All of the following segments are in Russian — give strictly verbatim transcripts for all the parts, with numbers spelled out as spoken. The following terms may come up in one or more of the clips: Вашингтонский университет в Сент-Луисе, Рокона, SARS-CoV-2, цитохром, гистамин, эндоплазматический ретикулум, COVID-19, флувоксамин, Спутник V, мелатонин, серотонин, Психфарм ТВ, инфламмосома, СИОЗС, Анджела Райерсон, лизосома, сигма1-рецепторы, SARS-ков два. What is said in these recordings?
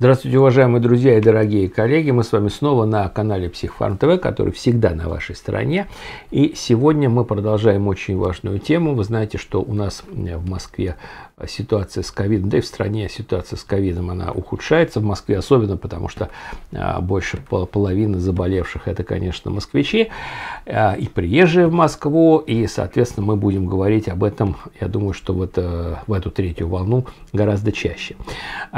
Здравствуйте, уважаемые друзья и дорогие коллеги. Мы с вами снова на канале Психфарм ТВ, который всегда на вашей стороне. И сегодня мы продолжаем очень важную тему. Вы знаете, что у нас в Москве ситуация с ковидом, да и в стране ситуация с ковидом, она ухудшается. В Москве особенно, потому что больше половины заболевших это, конечно, москвичи и приезжие в Москву. И, соответственно, мы будем говорить об этом, я думаю, что в, это, в эту третью волну гораздо чаще.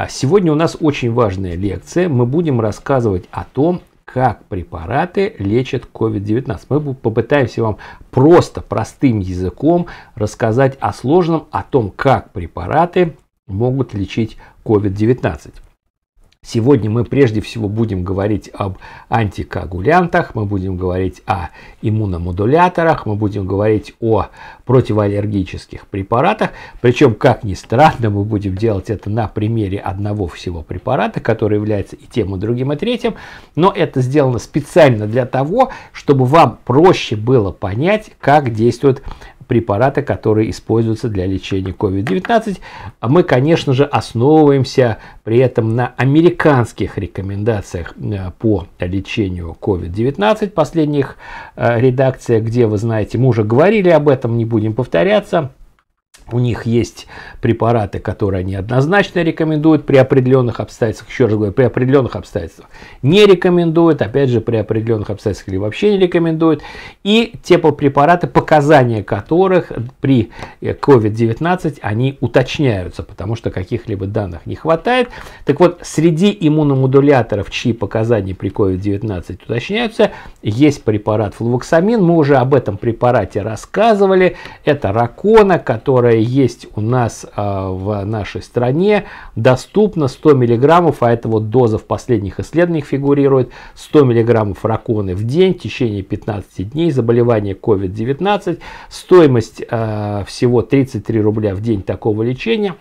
Сегодня у нас очень важная лекция. Мы будем рассказывать о том, как препараты лечат ковид девятнадцать. Мы попытаемся вам просто, простым языком рассказать о сложном, о том, как препараты могут лечить ковид девятнадцать. Сегодня мы прежде всего будем говорить об антикоагулянтах, мы будем говорить о иммуномодуляторах, мы будем говорить о противоаллергических препаратах. Причем, как ни странно, мы будем делать это на примере одного всего препарата, который является и тем, и другим, и третьим. Но это сделано специально для того, чтобы вам проще было понять, как действует препараты, которые используются для лечения ковид девятнадцать. Мы, конечно же, основываемся при этом на американских рекомендациях по лечению ковид девятнадцать, последних редакциях, где, вы знаете, мы уже говорили об этом, не будем повторяться. У них есть препараты, которые они однозначно рекомендуют при определенных обстоятельствах. Еще раз говорю, при определенных обстоятельствах не рекомендуют. Опять же, при определенных обстоятельствах или вообще не рекомендуют. И те препараты, показания которых при ковид девятнадцать, они уточняются, потому что каких-либо данных не хватает. Так вот, среди иммуномодуляторов, чьи показания при ковид девятнадцать уточняются, есть препарат флувоксамин. Мы уже об этом препарате рассказывали. Это Рокона, который есть у нас а, в нашей стране, доступно сто миллиграммов, а это вот доза в последних исследованиях фигурирует, сто миллиграммов роконы в день в течение пятнадцати дней, заболевание ковид девятнадцать, стоимость а, всего тридцать три рубля в день такого лечения.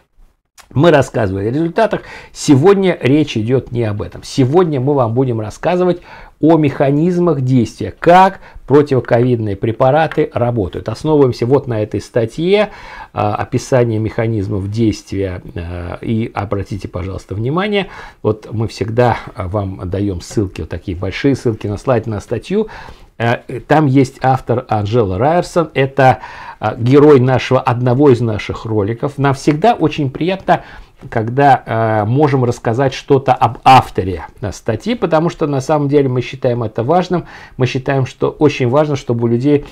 Мы рассказывали о результатах, сегодня речь идет не об этом. Сегодня мы вам будем рассказывать о механизмах действия, как противоковидные препараты работают. Основываемся вот на этой статье, описание механизмов действия. И обратите, пожалуйста, внимание, вот мы всегда вам даем ссылки, вот такие большие ссылки на слайд, на статью. Там есть автор Анджела Райерсон, это герой нашего, одного из наших роликов. Нам всегда очень приятно, когда э, можем рассказать что-то об авторе статьи, потому что на самом деле мы считаем это важным. Мы считаем, что очень важно, чтобы у людей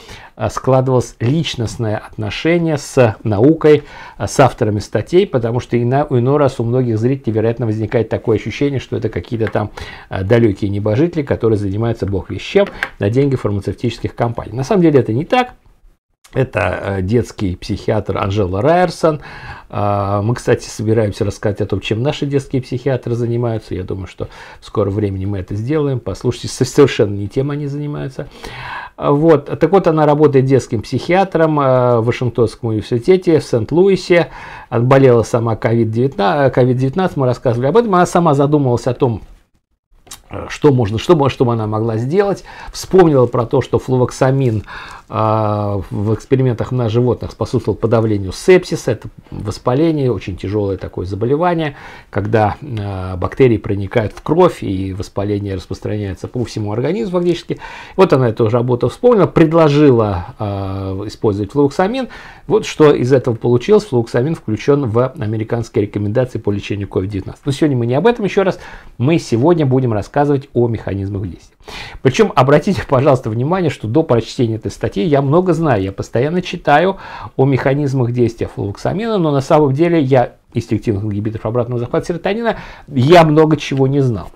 складывалось личностное отношение с наукой, с авторами статей, потому что иной, иной раз у многих зрителей, вероятно, возникает такое ощущение, что это какие-то там далекие небожители, которые занимаются бог весть чем на деньги фармацевтических компаний. На самом деле это не так. Это детский психиатр Анджела Райерсон. Мы, кстати, собираемся рассказать о том, чем наши детские психиатры занимаются. Я думаю, что в скором времени мы это сделаем. Послушайте, совершенно не тем они занимаются. Вот. Так вот, она работает детским психиатром в Вашингтонском университете в Сент-Луисе. Болела сама ковид девятнадцать. Мы рассказывали об этом. Она сама задумывалась о том, что можно, что, что она могла сделать. Вспомнила про то, что флувоксамин э, в экспериментах на животных способствовал подавлению сепсиса. Это воспаление, очень тяжелое такое заболевание, когда э, бактерии проникают в кровь и воспаление распространяется по всему организму фактически. Вот она эту работу вспомнила, предложила э, использовать флувоксамин. Вот что из этого получилось. Флувоксамин включен в американские рекомендации по лечению ковид девятнадцать. Но сегодня мы не об этом еще раз. Мы сегодня будем рассказывать о механизмах действия. Причем обратите, пожалуйста, внимание, что до прочтения этой статьи я много знаю, я постоянно читаю о механизмах действия флувоксамина, но на самом деле я из сективных ингибиторов обратного захвата серотонина я много чего не знал.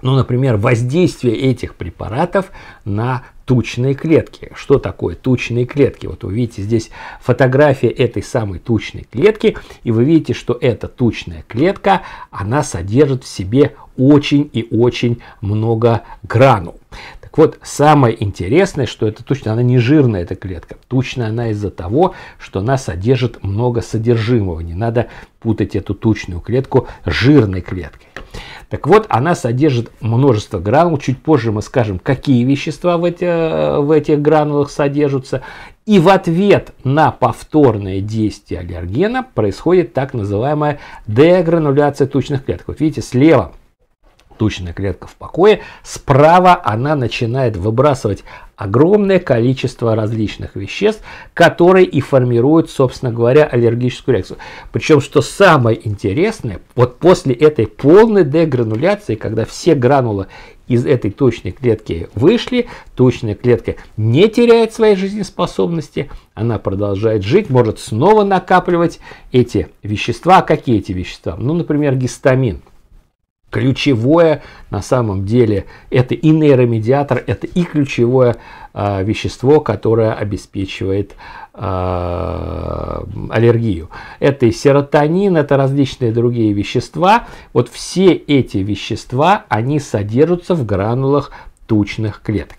Ну, например, воздействие этих препаратов на тучные клетки. Что такое тучные клетки? Вот вы видите здесь фотография этой самой тучной клетки, и вы видите, что эта тучная клетка, она содержит в себе очень и очень много гранул. Так вот, самое интересное, что эта тучная, она не жирная, эта клетка. Тучная она из-за того, что она содержит много содержимого. Не надо путать эту тучную клетку с жирной клеткой. Так вот, она содержит множество гранул. Чуть позже мы скажем, какие вещества в, эти, в этих гранулах содержатся. И в ответ на повторное действие аллергена происходит так называемая дегрануляция тучных клеток. Вот видите, слева тучная клетка в покое, справа она начинает выбрасывать огромное количество различных веществ, которые и формируют, собственно говоря, аллергическую реакцию. Причем, что самое интересное, вот после этой полной дегрануляции, когда все гранулы из этой тучной клетки вышли, тучная клетка не теряет своей жизнеспособности, она продолжает жить, может снова накапливать эти вещества. Какие эти вещества? Ну, например, гистамин. Ключевое, на самом деле, это и нейромедиатор, это и ключевое э, вещество, которое обеспечивает э, аллергию. Это и серотонин, это различные другие вещества. Вот все эти вещества, они содержатся в гранулах тучных клеток.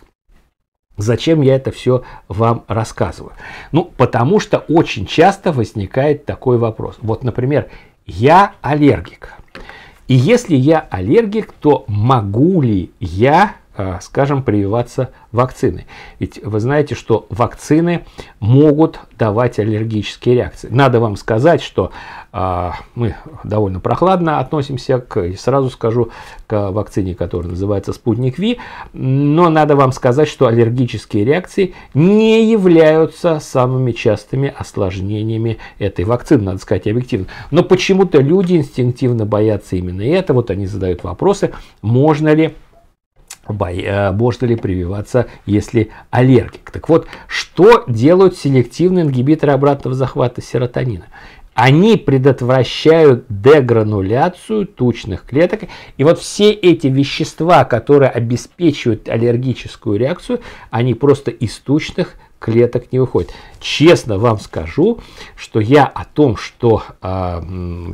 Зачем я это все вам рассказываю? Ну, потому что очень часто возникает такой вопрос. Вот, например, я аллергик. И если я аллергик, то могу ли я, скажем, прививаться вакциной? Ведь вы знаете, что вакцины могут давать аллергические реакции. Надо вам сказать, что мы довольно прохладно относимся к, сразу скажу, к вакцине, которая называется Спутник V. Но надо вам сказать, что аллергические реакции не являются самыми частыми осложнениями этой вакцины, надо сказать объективно. Но почему-то люди инстинктивно боятся именно этого. Вот они задают вопросы, можно ли можно ли прививаться, если аллергик. Так вот, что делают селективные ингибиторы обратного захвата серотонина? Они предотвращают дегрануляцию тучных клеток. И вот все эти вещества, которые обеспечивают аллергическую реакцию, они просто из тучных клеток не выходят. Честно вам скажу, что я о том, что э,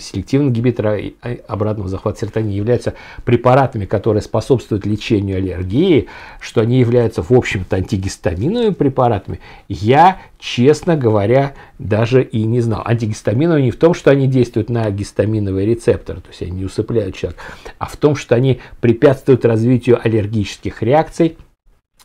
селективные ингибиторы обратного захвата серотонина являются препаратами, которые способствуют лечению аллергии, что они являются, в общем-то, антигистаминовыми препаратами, я, честно говоря, даже и не знал. Антигистаминовые не в том, что они действуют на гистаминовые рецепторы, то есть они не усыпляют человека, а в том, что они препятствуют развитию аллергических реакций,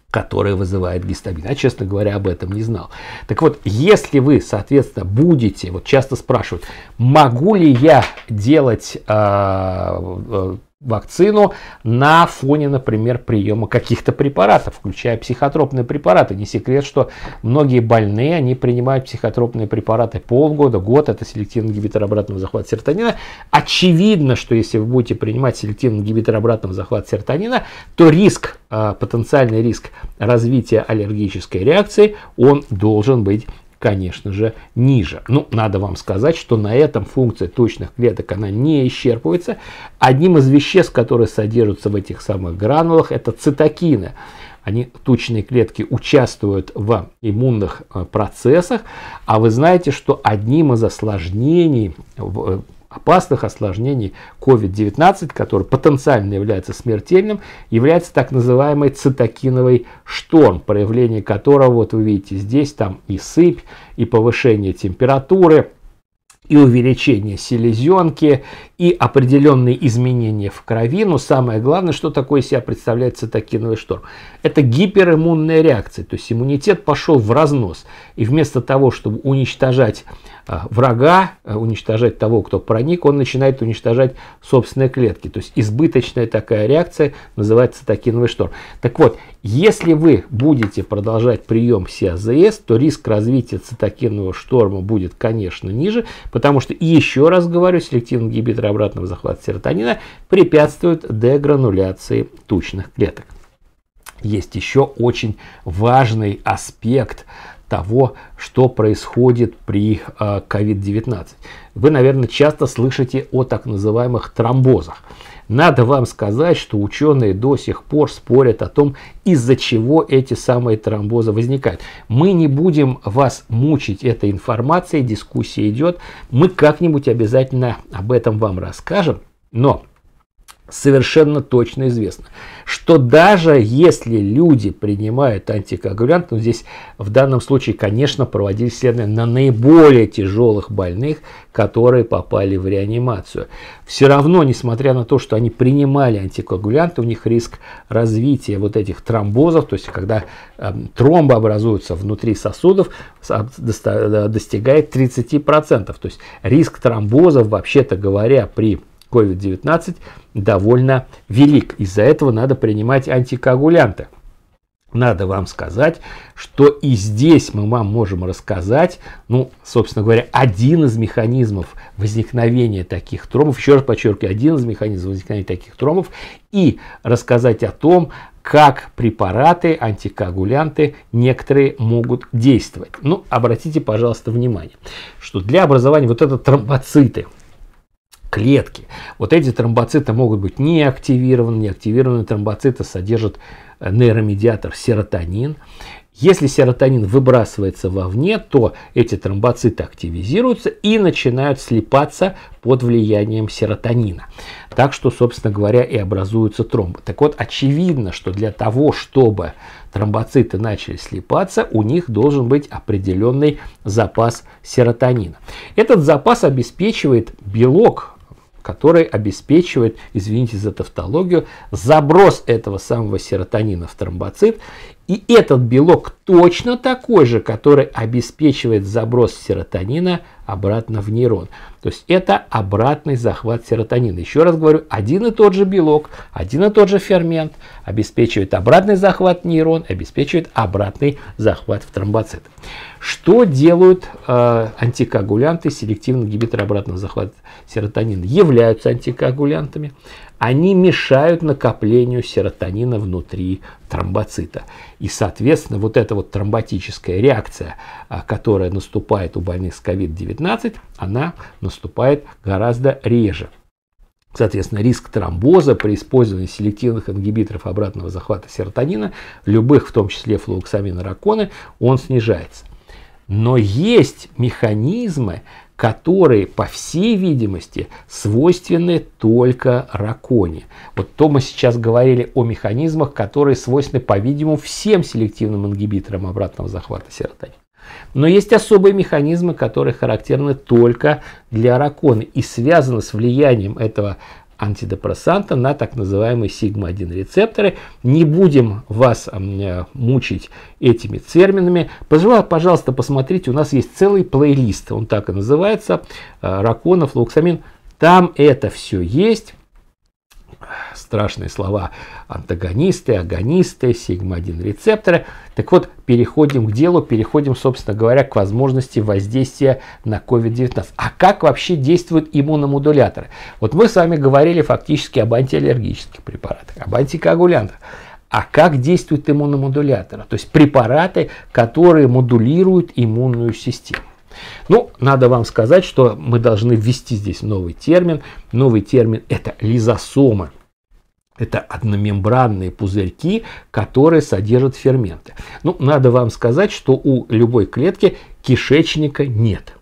которые вызывает гистамин. Я, честно говоря, об этом не знал. Так вот, если вы, соответственно, будете, вот часто спрашивают, могу ли я делать э, э, вакцину на фоне, например, приема каких-то препаратов, включая психотропные препараты. Не секрет, что многие больные, они принимают психотропные препараты полгода, год. Это селективный ингибитор обратного захвата серотонина. Очевидно, что если вы будете принимать селективный ингибитор обратного захвата серотонина, то риск, потенциальный риск развития аллергической реакции, он должен быть, конечно же, ниже. Ну, надо вам сказать, что на этом функция тучных клеток, она не исчерпывается. Одним из веществ, которые содержатся в этих самых гранулах, это цитокины. Они, тучные клетки, участвуют в иммунных процессах, а вы знаете, что одним из осложнений, опасных осложнений ковид девятнадцать, который потенциально является смертельным, является так называемый цитокиновый шторм, проявление которого, вот вы видите здесь, там и сыпь, и повышение температуры, и увеличение селезенки, и определенные изменения в крови. Но самое главное, что такое себя представляет цитокиновый шторм? Это гипериммунная реакция, то есть иммунитет пошел в разнос. И вместо того, чтобы уничтожать врага, уничтожать того, кто проник, он начинает уничтожать собственные клетки. То есть избыточная такая реакция называется цитокиновый шторм. Так вот, если вы будете продолжать прием СИОЗС, то риск развития цитокинового шторма будет, конечно, ниже, потому что, еще раз говорю, селективные ингибиторы обратного захвата серотонина препятствуют дегрануляции тучных клеток. Есть еще очень важный аспект того, что происходит при ковид девятнадцать. Вы, наверное, часто слышите о так называемых тромбозах. Надо вам сказать, что ученые до сих пор спорят о том, из-за чего эти самые тромбозы возникают. Мы не будем вас мучить этой информацией, дискуссия идет. Мы как-нибудь обязательно об этом вам расскажем. Но совершенно точно известно, что даже если люди принимают антикоагулянты, ну, здесь в данном случае, конечно, проводили исследования на наиболее тяжелых больных, которые попали в реанимацию. Все равно, несмотря на то, что они принимали антикоагулянты, у них риск развития вот этих тромбозов, то есть когда э, тромбы образуются внутри сосудов, достигает тридцати процентов. То есть риск тромбозов, вообще-то говоря, при ковид девятнадцать довольно велик. Из-за этого надо принимать антикоагулянты. Надо вам сказать, что и здесь мы вам можем рассказать, ну, собственно говоря, один из механизмов возникновения таких тромбов, еще раз подчеркиваю, один из механизмов возникновения таких тромбов, и рассказать о том, как препараты, антикоагулянты некоторые могут действовать. Ну, обратите, пожалуйста, внимание, что для образования вот это тромбоциты, клетки. Вот эти тромбоциты могут быть не активированы. Неактивированные тромбоциты содержат нейромедиатор серотонин. Если серотонин выбрасывается вовне, то эти тромбоциты активизируются и начинают слипаться под влиянием серотонина. Так что, собственно говоря, и образуются тромбы. Так вот, очевидно, что для того, чтобы тромбоциты начали слипаться, у них должен быть определенный запас серотонина. Этот запас обеспечивает белок, который обеспечивает, извините за тавтологию, заброс этого самого серотонина в тромбоцит. И этот белок точно такой же, который обеспечивает заброс серотонина обратно в нейрон. То есть это обратный захват серотонина. Еще раз говорю, один и тот же белок, один и тот же фермент обеспечивает обратный захват в нейрон, обеспечивает обратный захват в тромбоцит. Что делают э, антикоагулянты, селективные ингибиторы обратного захвата серотонина? Являются антикоагулянтами. Они мешают накоплению серотонина внутри тромбоцита. И, соответственно, вот эта вот тромботическая реакция, которая наступает у больных с ковид девятнадцать, она наступает гораздо реже. Соответственно, риск тромбоза при использовании селективных ингибиторов обратного захвата серотонина, любых, в том числе флувоксамин и роконы, он снижается. Но есть механизмы, которые, по всей видимости, свойственны только роконе. Вот то мы сейчас говорили о механизмах, которые свойственны, по-видимому, всем селективным ингибиторам обратного захвата серотонина. Но есть особые механизмы, которые характерны только для роконы и связаны с влиянием этого антидепрессанта на так называемые сигма один рецепторы. Не будем вас мучить этими терминами. Пожалуйста, пожалуйста, посмотрите, у нас есть целый плейлист, он так и называется, рокона, флуксамин. Там это все есть. Страшные слова: антагонисты, агонисты, сигма один рецепторы. Так вот, переходим к делу, переходим, собственно говоря, к возможности воздействия на ковид девятнадцать. А как вообще действуют иммуномодуляторы? Вот мы с вами говорили фактически об антиаллергических препаратах, об антикоагулянтах. А как действуют иммуномодуляторы? То есть препараты, которые модулируют иммунную систему. Ну, надо вам сказать, что мы должны ввести здесь новый термин. Новый термин – это лизосомы. Это одномембранные пузырьки, которые содержат ферменты. Ну, надо вам сказать, что у любой клетки кишечника нет.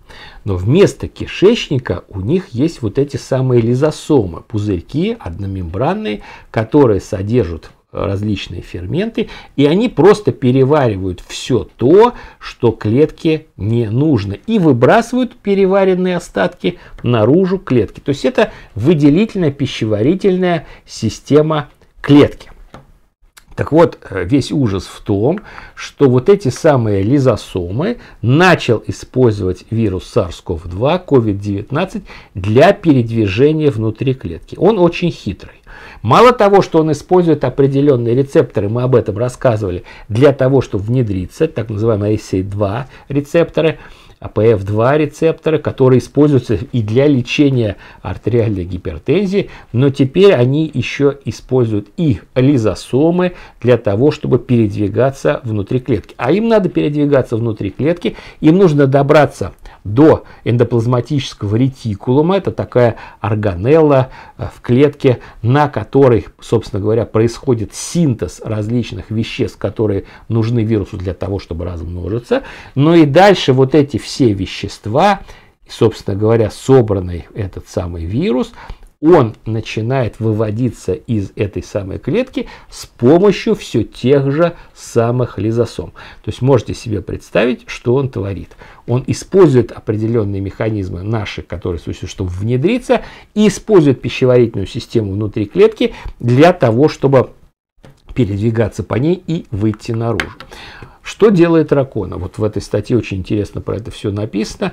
Но вместо кишечника у них есть вот эти самые лизосомы, пузырьки одномембранные, которые содержат различные ферменты, и они просто переваривают все то, что клетке не нужно, и выбрасывают переваренные остатки наружу клетки. То есть это выделительная пищеварительная система клетки. Так вот, весь ужас в том, что вот эти самые лизосомы начал использовать вирус сарс ков два, ковид девятнадцать, для передвижения внутри клетки. Он очень хитрый. Мало того, что он использует определенные рецепторы, мы об этом рассказывали, для того, чтобы внедриться, так называемые эй си и два рецепторы, а пэ эф два рецепторы, которые используются и для лечения артериальной гипертензии, но теперь они еще используют и лизосомы для того, чтобы передвигаться внутри клетки. А им надо передвигаться внутри клетки, им нужно добраться до эндоплазматического ретикулума, это такая органелла в клетке, на которой, собственно говоря, происходит синтез различных веществ, которые нужны вирусу для того, чтобы размножиться. Но и дальше вот эти все вещества, собственно говоря, собранный этот самый вирус, он начинает выводиться из этой самой клетки с помощью все тех же самых лизосом. То есть можете себе представить, что он творит. Он использует определенные механизмы наши, которые существуют, чтобы внедриться, и использует пищеварительную систему внутри клетки для того, чтобы передвигаться по ней и выйти наружу. Что делает рокона? Вот в этой статье очень интересно про это все написано.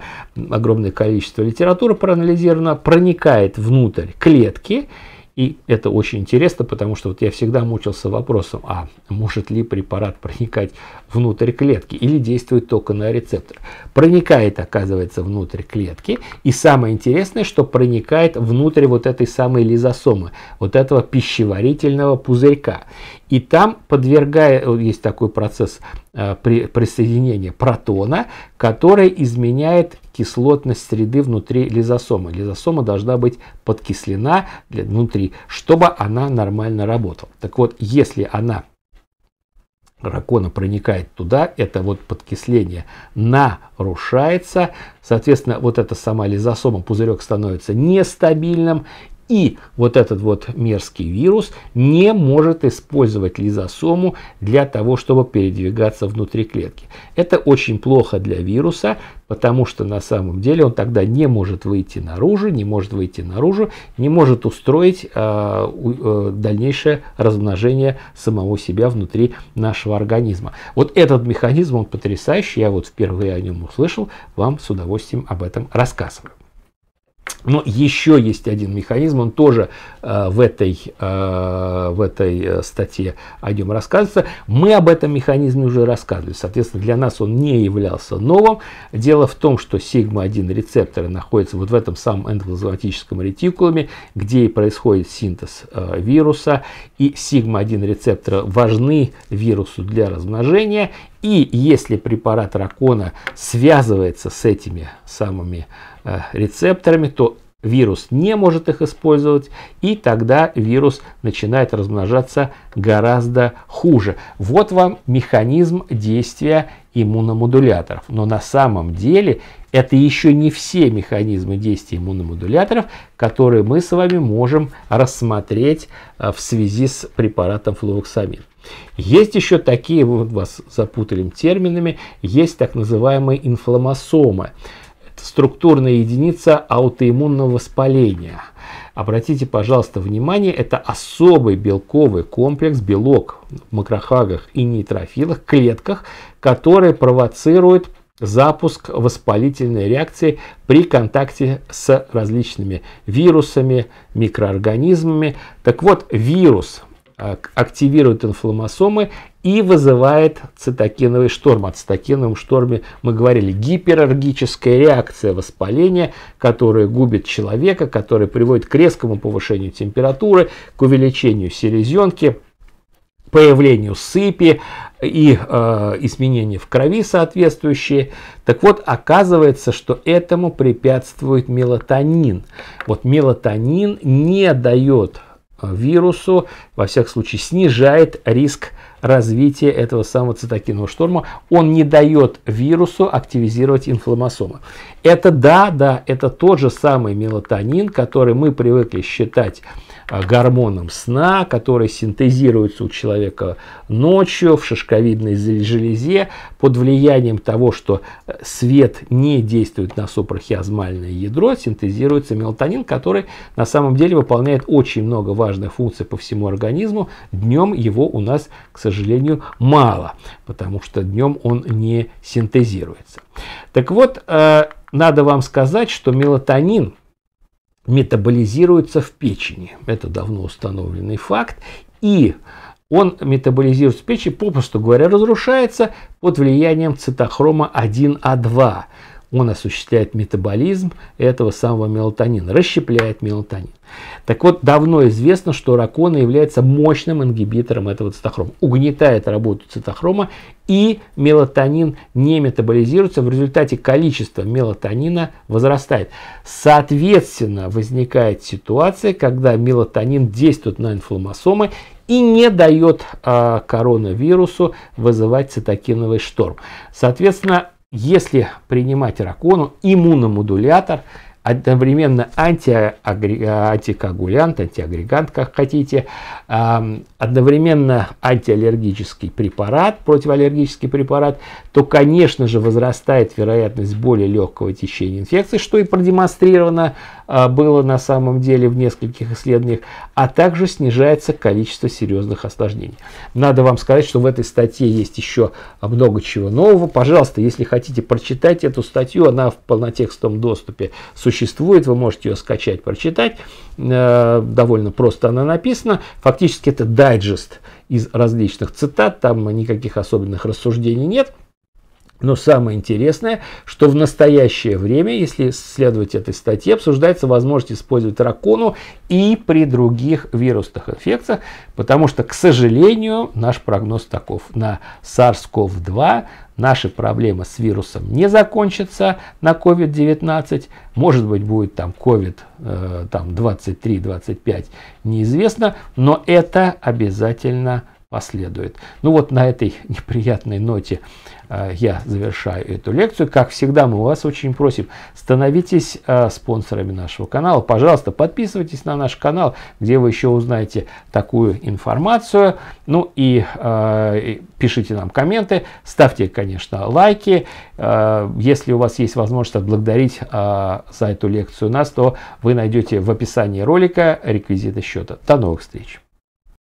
Огромное количество литературы проанализировано. Проникает внутрь клетки. И это очень интересно, потому что вот я всегда мучился вопросом, а может ли препарат проникать внутрь клетки или действует только на рецептор. Проникает, оказывается, внутрь клетки. И самое интересное, что проникает внутрь вот этой самой лизосомы, вот этого пищеварительного пузырька. И там, подвергая, есть такой процесс э, при, присоединения протона, который изменяет кислотность среды внутри лизосомы. Лизосома должна быть подкислена для, внутри, чтобы она нормально работала. Так вот, если она, рокона, проникает туда, это вот подкисление нарушается. Соответственно, вот эта сама лизосома, пузырек, становится нестабильным. И вот этот вот мерзкий вирус не может использовать лизосому для того, чтобы передвигаться внутри клетки. Это очень плохо для вируса, потому что на самом деле он тогда не может выйти наружу, не может выйти наружу, не может устроить э, э, дальнейшее размножение самого себя внутри нашего организма. Вот этот механизм, он потрясающий, я вот впервые о нем услышал, вам с удовольствием об этом рассказываю. Но еще есть один механизм, он тоже э, в, этой, э, в этой статье о нем рассказывается. Мы об этом механизме уже рассказывали, соответственно, для нас он не являлся новым. Дело в том, что сигма один рецепторы находятся вот в этом самом эндоплазматическом ретикулуме, где и происходит синтез э, вируса. И сигма один рецепторы важны вирусу для размножения. И если препарат рокона связывается с этими самыми э, рецепторами, то вирус не может их использовать, и тогда вирус начинает размножаться гораздо хуже. Вот вам механизм действия иммуномодуляторов. Но на самом деле это еще не все механизмы действия иммуномодуляторов, которые мы с вами можем рассмотреть в связи с препаратом флувоксамин. Есть еще такие, вот вас запутали терминами, есть так называемые инфламмосомы. Структурная единица аутоиммунного воспаления. Обратите, пожалуйста, внимание, это особый белковый комплекс, белок в макрофагах и нейтрофилах, клетках, которые провоцируют запуск воспалительной реакции при контакте с различными вирусами, микроорганизмами. Так вот, вирус активирует инфламмосомы и вызывает цитокиновый шторм. О цитокиновом шторме мы говорили. Гипераллергическая реакция воспаления, которая губит человека, которая приводит к резкому повышению температуры, к увеличению селезенки, появлению сыпи и э, изменения в крови соответствующие. Так вот, оказывается, что этому препятствует мелатонин. Вот мелатонин не дает вирусу, во всяком случае, снижает риск развития этого самого цитокинового шторма. Он не дает вирусу активизировать инфламмосомы. Это да, да, это тот же самый мелатонин, который мы привыкли считать гормоном сна, который синтезируется у человека ночью в шишковидной железе под влиянием того, что свет не действует на супрахиазмальное ядро, синтезируется мелатонин, который на самом деле выполняет очень много важных функций по всему организму. Днем его у нас, к сожалению, мало, потому что днем он не синтезируется. Так вот, надо вам сказать, что мелатонин метаболизируется в печени. Это давно установленный факт. И он метаболизируется в печени, попросту говоря, разрушается под влиянием цитохрома один А два. Он осуществляет метаболизм этого самого мелатонина, расщепляет мелатонин. Так вот, давно известно, что рокона является мощным ингибитором этого цитохрома. Угнетает работу цитохрома, и мелатонин не метаболизируется. В результате количество мелатонина возрастает. Соответственно, возникает ситуация, когда мелатонин действует на инфламмосомы и не дает а, коронавирусу вызывать цитокиновый шторм. Соответственно, если принимать рокону, иммуномодулятор, одновременно антиагрегант, антиагрегант, как хотите, одновременно антиаллергический препарат, противоаллергический препарат, то, конечно же, возрастает вероятность более легкого течения инфекции, что и продемонстрировано было на самом деле в нескольких исследованиях, а также снижается количество серьезных осложнений. Надо вам сказать, что в этой статье есть еще много чего нового. Пожалуйста, если хотите прочитать эту статью, она в полнотекстовом доступе существует, вы можете ее скачать, прочитать, довольно просто она написана, фактически это дайджест из различных цитат, там никаких особенных рассуждений нет. Но самое интересное, что в настоящее время, если следовать этой статье, обсуждается возможность использовать рокону и при других вирусных инфекциях, потому что, к сожалению, наш прогноз таков. На SARS-ков два наши проблемы с вирусом не закончатся на ковид девятнадцать. Может быть, будет там ковид двадцать три двадцать пять, неизвестно, но это обязательно последует. Ну вот на этой неприятной ноте э, я завершаю эту лекцию. Как всегда, мы вас очень просим, становитесь э, спонсорами нашего канала. Пожалуйста, подписывайтесь на наш канал, где вы еще узнаете такую информацию. Ну и э, пишите нам комменты, ставьте, конечно, лайки. Э, если у вас есть возможность отблагодарить э, за эту лекцию нас, то вы найдете в описании ролика реквизиты счета. До новых встреч!